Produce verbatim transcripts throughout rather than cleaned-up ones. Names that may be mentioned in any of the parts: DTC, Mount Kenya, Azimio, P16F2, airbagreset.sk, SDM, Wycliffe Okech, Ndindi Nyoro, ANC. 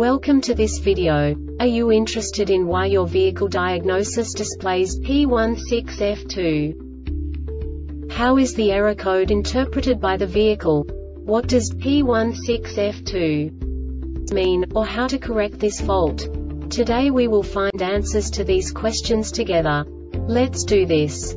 Welcome to this video. Are you interested in why your vehicle diagnosis displays P one six F two? How is the error code interpreted by the vehicle? What does P one six F two mean, or how to correct this fault? Today we will find answers to these questions together. Let's do this.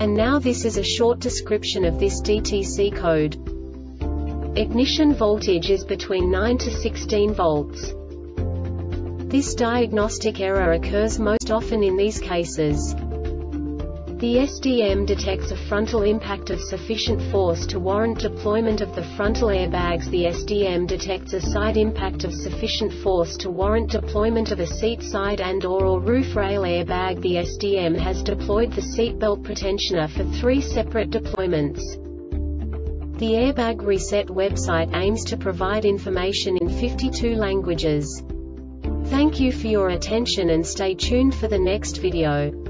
And now this is a short description of this D T C code. Ignition voltage is between nine to sixteen volts. This diagnostic error occurs most often in these cases. The S D M detects a frontal impact of sufficient force to warrant deployment of the frontal airbags. The S D M detects a side impact of sufficient force to warrant deployment of a seat side and or, or roof rail airbag. The S D M has deployed the seatbelt pretensioner for three separate deployments. The Airbag Reset website aims to provide information in fifty-two languages. Thank you for your attention and stay tuned for the next video.